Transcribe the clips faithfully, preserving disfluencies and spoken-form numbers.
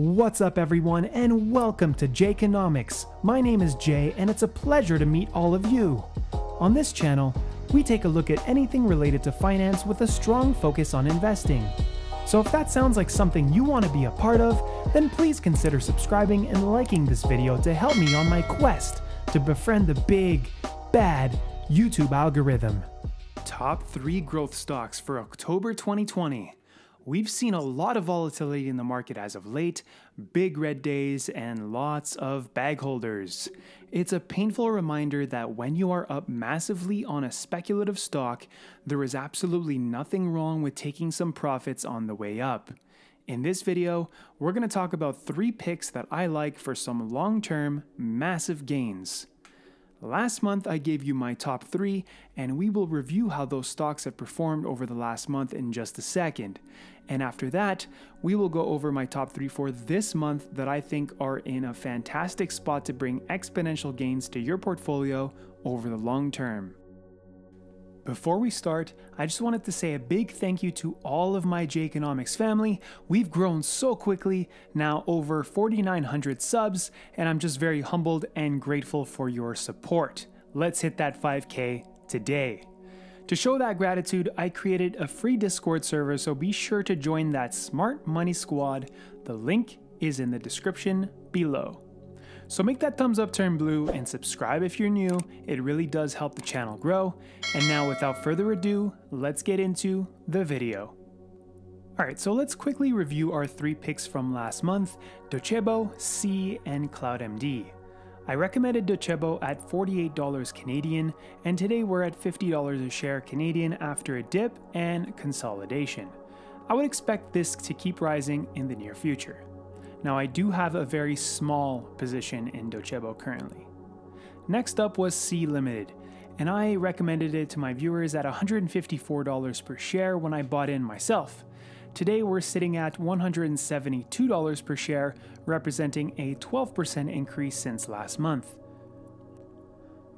What's up everyone, and welcome to Jayconomics. My name is Jay and it's a pleasure to meet all of you. On this channel, we take a look at anything related to finance with a strong focus on investing. So if that sounds like something you want to be a part of, then please consider subscribing and liking this video to help me on my quest to befriend the big, bad YouTube algorithm. Top three growth stocks for October twenty twenty. We've seen a lot of volatility in the market as of late, big red days, and lots of bag holders. It's a painful reminder that when you are up massively on a speculative stock, there is absolutely nothing wrong with taking some profits on the way up. In this video, we're going to talk about three picks that I like for some long-term, massive gains. Last month, I gave you my top three, and we will review how those stocks have performed over the last month in just a second. And after that, we will go over my top three for this month that I think are in a fantastic spot to bring exponential gains to your portfolio over the long term. Before we start, I just wanted to say a big thank you to all of my Jayconomics family. We've grown so quickly, now over forty-nine hundred subs, and I'm just very humbled and grateful for your support. Let's hit that five K today. To show that gratitude, I created a free Discord server, so be sure to join that Smart Money Squad. The link is in the description below. So make that thumbs up turn blue and subscribe if you're new. It really does help the channel grow. And now without further ado, let's get into the video. Alright, so let's quickly review our three picks from last month, Docebo, Sea, and CloudMD. I recommended Docebo at forty-eight dollars Canadian, and today we're at fifty dollars a share Canadian after a dip and consolidation. I would expect this to keep rising in the near future. Now I do have a very small position in Docebo currently. Next up was Sea Limited, and I recommended it to my viewers at one hundred fifty-four dollars per share when I bought in myself. Today we're sitting at one hundred seventy-two dollars per share, representing a twelve percent increase since last month.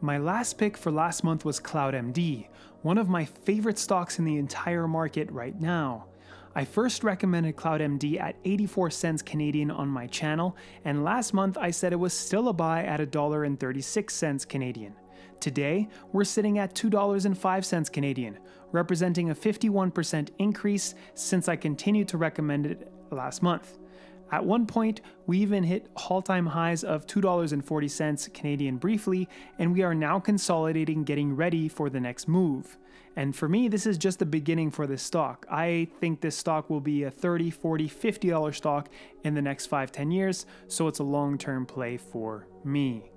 My last pick for last month was CloudMD, one of my favorite stocks in the entire market right now. I first recommended CloudMD at eighty-four cents Canadian on my channel, and last month I said it was still a buy at one dollar and thirty-six cents Canadian. Today, we're sitting at two dollars and five cents Canadian, representing a fifty-one percent increase since I continued to recommend it last month. At one point, we even hit all-time highs of two dollars and forty cents Canadian briefly, and we are now consolidating, getting ready for the next move. And for me, this is just the beginning for this stock. I think this stock will be a thirty, forty, fifty dollar stock in the next five, ten years, so it's a long-term play for me.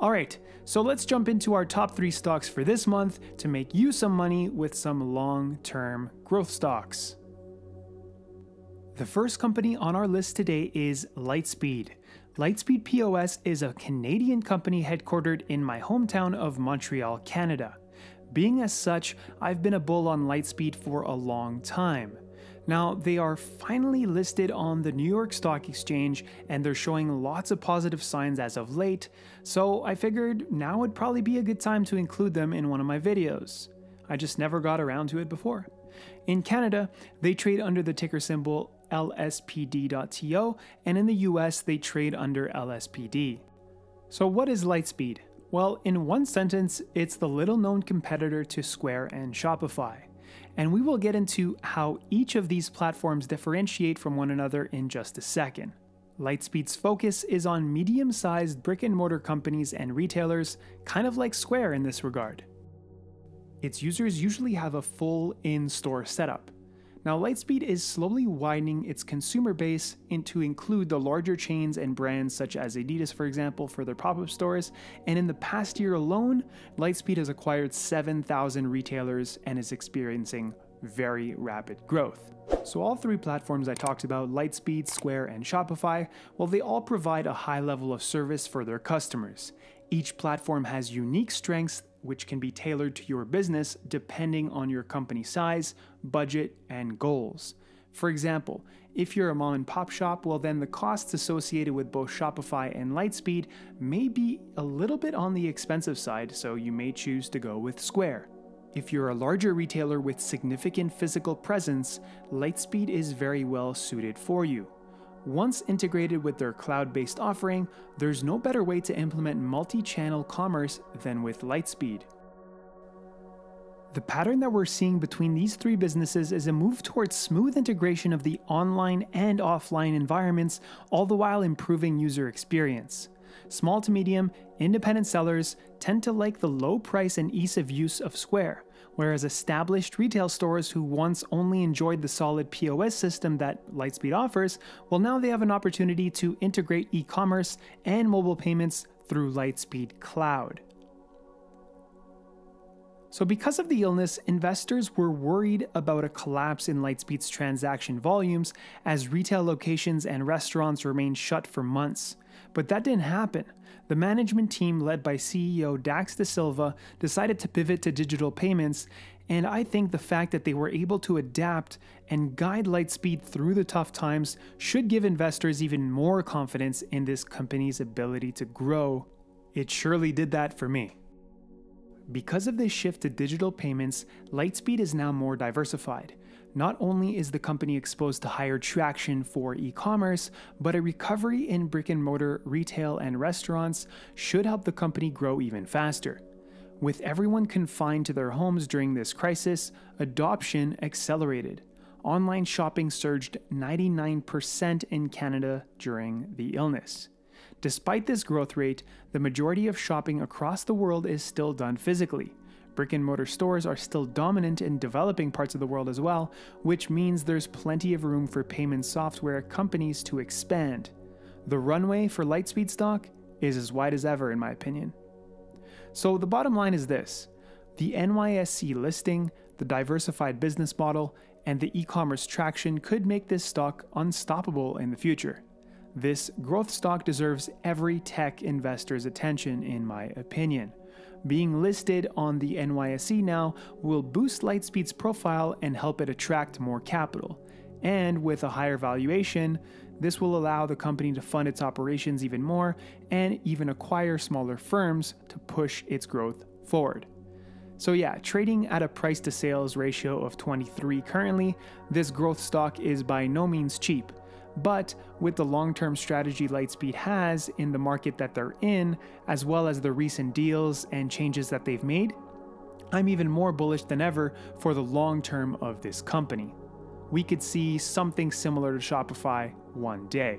Alright, so let's jump into our top three stocks for this month to make you some money with some long-term growth stocks. The first company on our list today is Lightspeed. Lightspeed P O S is a Canadian company headquartered in my hometown of Montreal, Canada. Being as such, I've been a bull on Lightspeed for a long time. Now, they are finally listed on the New York Stock Exchange, and they're showing lots of positive signs as of late, so I figured now would probably be a good time to include them in one of my videos. I just never got around to it before. In Canada, they trade under the ticker symbol L S P D dot T O, and in the U S, they trade under L S P D. So what is Lightspeed? Well, in one sentence, it's the little-known competitor to Square and Shopify. And we will get into how each of these platforms differentiate from one another in just a second. Lightspeed's focus is on medium-sized brick-and-mortar companies and retailers, kind of like Square in this regard. Its users usually have a full in-store setup. Now, Lightspeed is slowly widening its consumer base in to include the larger chains and brands such as Adidas, for example, for their pop-up stores, and in the past year alone, Lightspeed has acquired seven thousand retailers and is experiencing very rapid growth. So all three platforms I talked about, Lightspeed, Square, and Shopify, well, they all provide a high level of service for their customers. Each platform has unique strengths which can be tailored to your business depending on your company size, budget, and goals. For example, if you're a mom and pop shop, well then the costs associated with both Shopify and Lightspeed may be a little bit on the expensive side, so you may choose to go with Square. If you're a larger retailer with significant physical presence, Lightspeed is very well suited for you. Once integrated with their cloud-based offering, there's no better way to implement multi-channel commerce than with Lightspeed. The pattern that we're seeing between these three businesses is a move towards smooth integration of the online and offline environments, all the while improving user experience. Small to medium, independent sellers tend to like the low price and ease of use of Square, whereas established retail stores who once only enjoyed the solid P O S system that Lightspeed offers, well, now they have an opportunity to integrate e-commerce and mobile payments through Lightspeed Cloud. So because of the illness, investors were worried about a collapse in Lightspeed's transaction volumes as retail locations and restaurants remained shut for months. But that didn't happen. The management team led by C E O Dax Da Silva decided to pivot to digital payments, and I think the fact that they were able to adapt and guide Lightspeed through the tough times should give investors even more confidence in this company's ability to grow. It surely did that for me. Because of this shift to digital payments, Lightspeed is now more diversified. Not only is the company exposed to higher traction for e-commerce, but a recovery in brick and mortar retail and restaurants should help the company grow even faster. With everyone confined to their homes during this crisis, adoption accelerated. Online shopping surged ninety-nine percent in Canada during the illness. Despite this growth rate, the majority of shopping across the world is still done physically. Brick and mortar stores are still dominant in developing parts of the world as well, which means there's plenty of room for payment software companies to expand. The runway for Lightspeed stock is as wide as ever, in my opinion. So the bottom line is this: the N Y S E listing, the diversified business model, and the e-commerce traction could make this stock unstoppable in the future. This growth stock deserves every tech investor's attention, in my opinion. Being listed on the N Y S E now will boost Lightspeed's profile and help it attract more capital. And with a higher valuation, this will allow the company to fund its operations even more and even acquire smaller firms to push its growth forward. So yeah, trading at a price to sales ratio of twenty-three currently, this growth stock is by no means cheap. But with the long-term strategy Lightspeed has in the market that they're in, as well as the recent deals and changes that they've made, I'm even more bullish than ever for the long term of this company. We could see something similar to Shopify one day.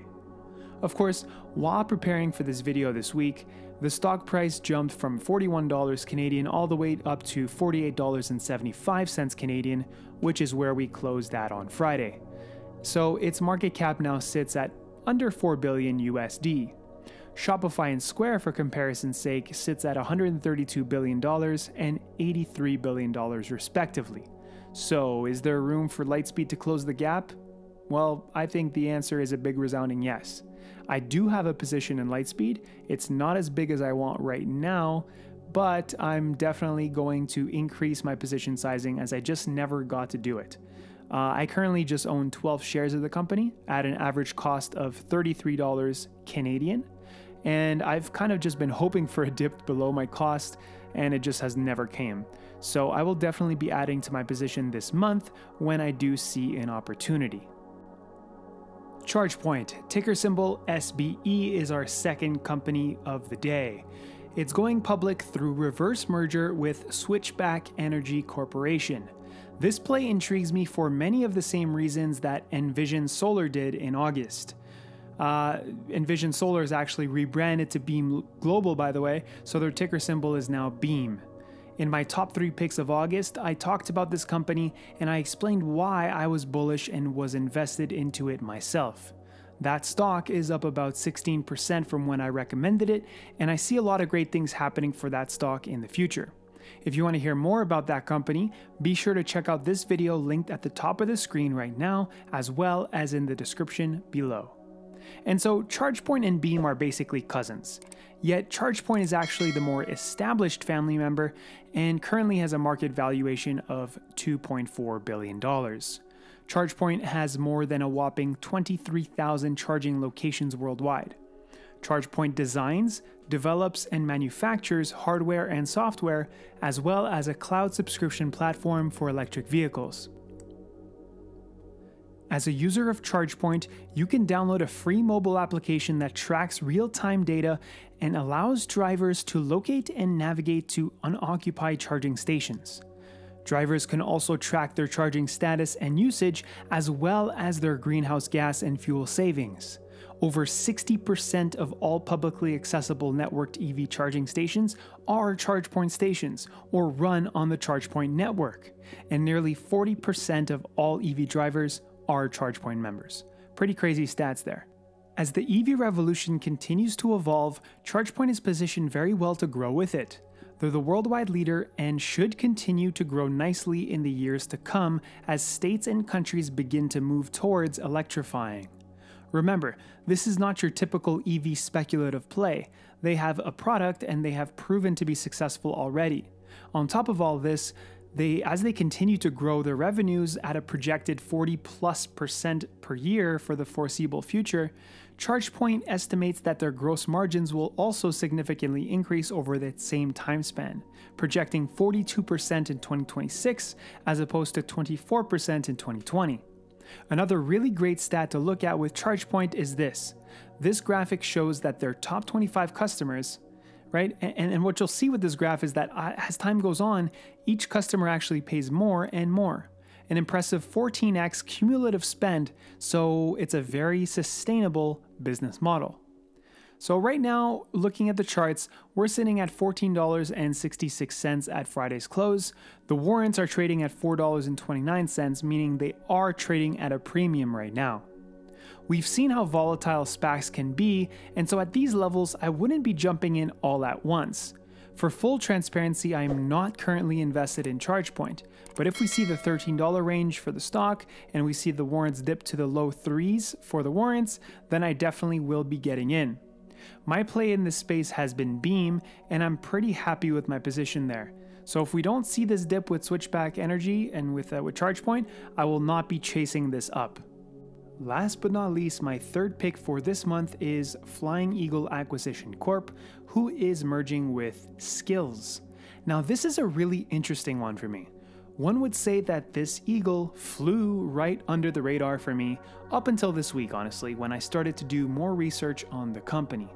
Of course, while preparing for this video this week, the stock price jumped from forty-one dollars Canadian all the way up to forty-eight dollars and seventy-five cents Canadian, which is where we closed at on Friday. So its market cap now sits at under four billion U S D. Shopify and Square, for comparison's sake, sits at one hundred thirty-two billion dollars and eighty-three billion dollars respectively. So is there room for Lightspeed to close the gap? Well, I think the answer is a big resounding yes. I do have a position in Lightspeed. It's not as big as I want right now, but I'm definitely going to increase my position sizing as I just never got to do it. Uh, I currently just own twelve shares of the company at an average cost of thirty-three dollars Canadian, and I've kind of just been hoping for a dip below my cost, and it just has never came. So I will definitely be adding to my position this month when I do see an opportunity. ChargePoint, ticker symbol S B E, is our second company of the day. It's going public through reverse merger with Switchback Energy Corporation. This play intrigues me for many of the same reasons that Envision Solar did in August. Uh, Envision Solar is actually rebranded to Beam Global, by the way, so their ticker symbol is now Beam. In my top three picks of August, I talked about this company and I explained why I was bullish and was invested into it myself. That stock is up about sixteen percent from when I recommended it, and I see a lot of great things happening for that stock in the future. If you want to hear more about that company, be sure to check out this video linked at the top of the screen right now, as well as in the description below. And so ChargePoint and Beam are basically cousins, yet ChargePoint is actually the more established family member and currently has a market valuation of two point four billion dollars. ChargePoint has more than a whopping twenty-three thousand charging locations worldwide. ChargePoint designs, develops, and manufactures hardware and software, as well as a cloud subscription platform for electric vehicles. As a user of ChargePoint, you can download a free mobile application that tracks real-time data and allows drivers to locate and navigate to unoccupied charging stations. Drivers can also track their charging status and usage, as well as their greenhouse gas and fuel savings. Over sixty percent of all publicly accessible networked E V charging stations are ChargePoint stations or run on the ChargePoint network, and nearly forty percent of all E V drivers are ChargePoint members. Pretty crazy stats there. As the E V revolution continues to evolve, ChargePoint is positioned very well to grow with it. They're the worldwide leader and should continue to grow nicely in the years to come as states and countries begin to move towards electrifying. Remember, this is not your typical E V speculative play. They have a product and they have proven to be successful already. On top of all this, they, as they continue to grow their revenues at a projected forty plus percent per year for the foreseeable future, ChargePoint estimates that their gross margins will also significantly increase over that same time span, projecting forty-two percent in twenty twenty-six as opposed to twenty-four percent in twenty twenty. Another really great stat to look at with ChargePoint is this. This graphic shows that their top twenty-five customers, right? And, and what you'll see with this graph is that as time goes on, each customer actually pays more and more. An impressive fourteen X cumulative spend, so it's a very sustainable business model. So right now, looking at the charts, we're sitting at fourteen dollars and sixty-six cents at Friday's close. The warrants are trading at four dollars and twenty-nine cents, meaning they are trading at a premium right now. We've seen how volatile SPACs can be, and so at these levels, I wouldn't be jumping in all at once. For full transparency, I am not currently invested in ChargePoint, but if we see the thirteen dollar range for the stock and we see the warrants dip to the low threes for the warrants, then I definitely will be getting in. My play in this space has been Beam, and I'm pretty happy with my position there. So if we don't see this dip with Switchback Energy and with, uh, with ChargePoint, I will not be chasing this up. Last but not least, my third pick for this month is Flying Eagle Acquisition Corp, who is merging with Skillz. Now this is a really interesting one for me. One would say that this eagle flew right under the radar for me up until this week, honestly, when I started to do more research on the company.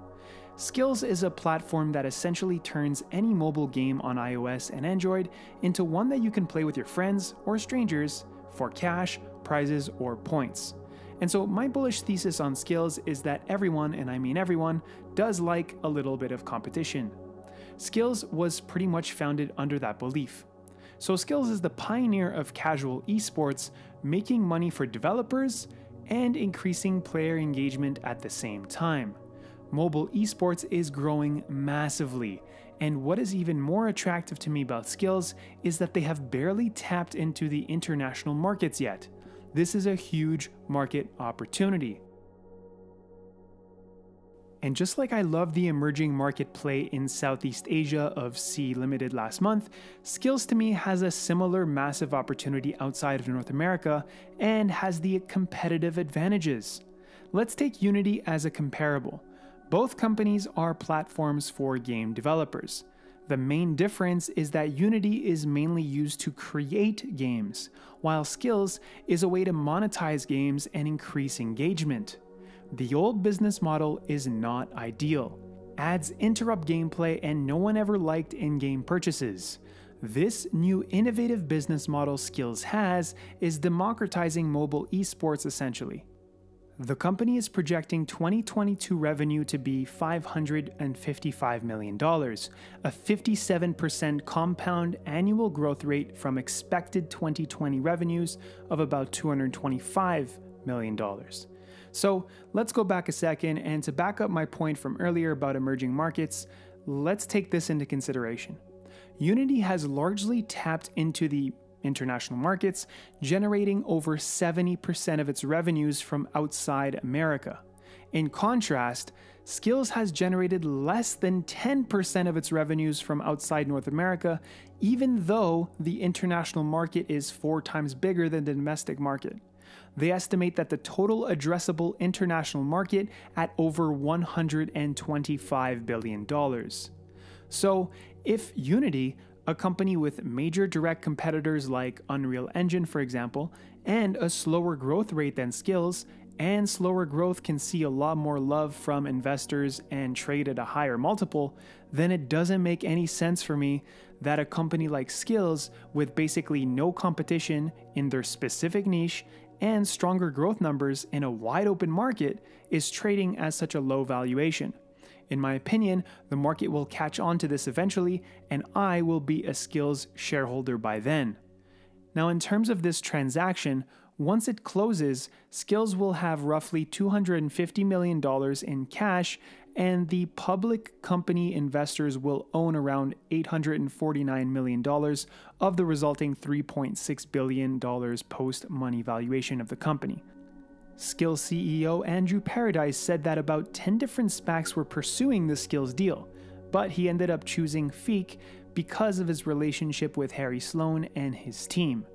Skillz is a platform that essentially turns any mobile game on iOS and Android into one that you can play with your friends or strangers for cash, prizes, or points. And so my bullish thesis on Skillz is that everyone, and I mean everyone, does like a little bit of competition. Skillz was pretty much founded under that belief. So Skillz is the pioneer of casual esports, making money for developers and increasing player engagement at the same time. Mobile esports is growing massively, and what is even more attractive to me about Skillz is that they have barely tapped into the international markets yet. This is a huge market opportunity. And just like I love the emerging market play in Southeast Asia of Sea Limited last month, Skillz to me has a similar massive opportunity outside of North America and has the competitive advantages. Let's take Unity as a comparable. Both companies are platforms for game developers. The main difference is that Unity is mainly used to create games, while Skillz is a way to monetize games and increase engagement. The old business model is not ideal. Ads interrupt gameplay and no one ever liked in-game purchases. This new innovative business model Skillz has is democratizing mobile esports essentially. The company is projecting twenty twenty-two revenue to be five hundred fifty-five million dollars, a fifty-seven percent compound annual growth rate from expected twenty twenty revenues of about two hundred twenty-five million dollars. So let's go back a second, and to back up my point from earlier about emerging markets, let's take this into consideration. Unity has largely tapped into the international markets, generating over seventy percent of its revenues from outside America. In contrast, Skillz has generated less than ten percent of its revenues from outside North America, even though the international market is four times bigger than the domestic market. They estimate that the total addressable international market at over one hundred twenty-five billion dollars. So if Unity, a company with major direct competitors like Unreal Engine, for example, and a slower growth rate than Skillz, and slower growth can see a lot more love from investors and trade at a higher multiple, then it doesn't make any sense for me that a company like Skillz, with basically no competition in their specific niche and stronger growth numbers in a wide open market, is trading at such a low valuation. In my opinion, the market will catch on to this eventually, and I will be a Skillz shareholder by then. Now, in terms of this transaction, once it closes, Skillz will have roughly two hundred fifty million dollars in cash, and the public company investors will own around eight hundred forty-nine million dollars of the resulting three point six billion dollars post-money valuation of the company. Skillz C E O Andrew Paradise said that about ten different SPACs were pursuing the Skillz deal, but he ended up choosing F E E C because of his relationship with Harry Sloan and his team.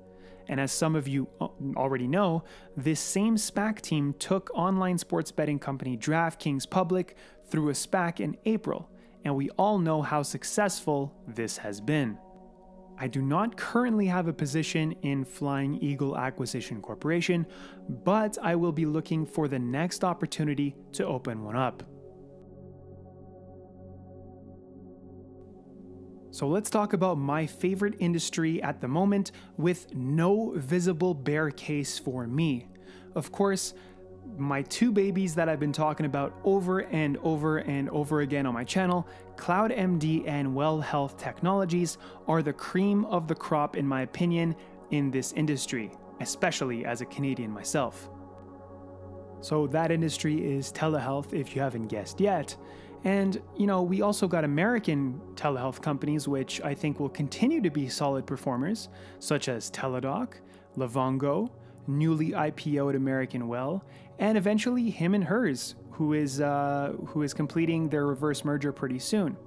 And as some of you already know, this same SPAC team took online sports betting company DraftKings public through a SPAC in April, and we all know how successful this has been. I do not currently have a position in Flying Eagle Acquisition Corporation, but I will be looking for the next opportunity to open one up. So let's talk about my favorite industry at the moment with no visible bear case for me. Of course, my two babies that I've been talking about over and over and over again on my channel, CloudMD and Well Health Technologies, are the cream of the crop in my opinion in this industry, especially as a Canadian myself. So that industry is telehealth, if you haven't guessed yet. And, you know, we also got American telehealth companies, which I think will continue to be solid performers, such as Teladoc, Livongo, newly I P O'd American Well, and eventually Him and Hers, who is, uh, who is completing their reverse merger pretty soon.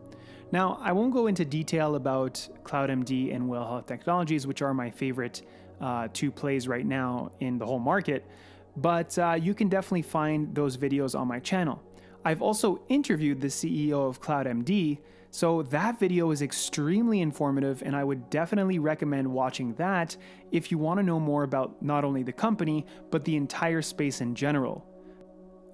Now, I won't go into detail about CloudMD and Well Health Technologies, which are my favorite uh, two plays right now in the whole market, but uh, you can definitely find those videos on my channel. I've also interviewed the C E O of CloudMD, so that video is extremely informative, and I would definitely recommend watching that if you want to know more about not only the company, but the entire space in general.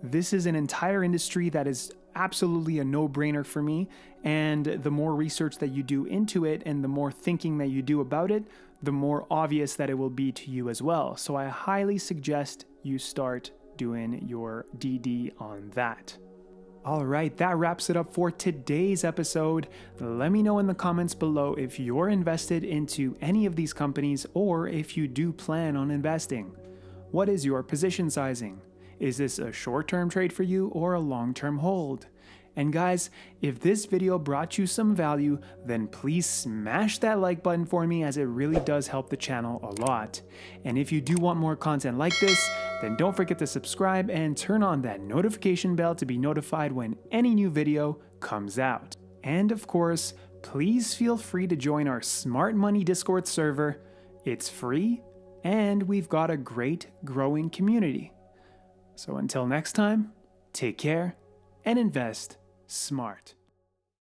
This is an entire industry that is absolutely a no-brainer for me, and the more research that you do into it and the more thinking that you do about it, the more obvious that it will be to you as well. So I highly suggest you start doing your D D on that. All right, that wraps it up for today's episode. Let me know in the comments below if you're invested into any of these companies or if you do plan on investing. What is your position sizing? Is this a short-term trade for you or a long-term hold? And guys, if this video brought you some value, then please smash that like button for me, as it really does help the channel a lot. And if you do want more content like this, then don't forget to subscribe and turn on that notification bell to be notified when any new video comes out. And of course, please feel free to join our Smart Money Discord server. It's free, and we've got a great growing community. So until next time, take care and invest smart.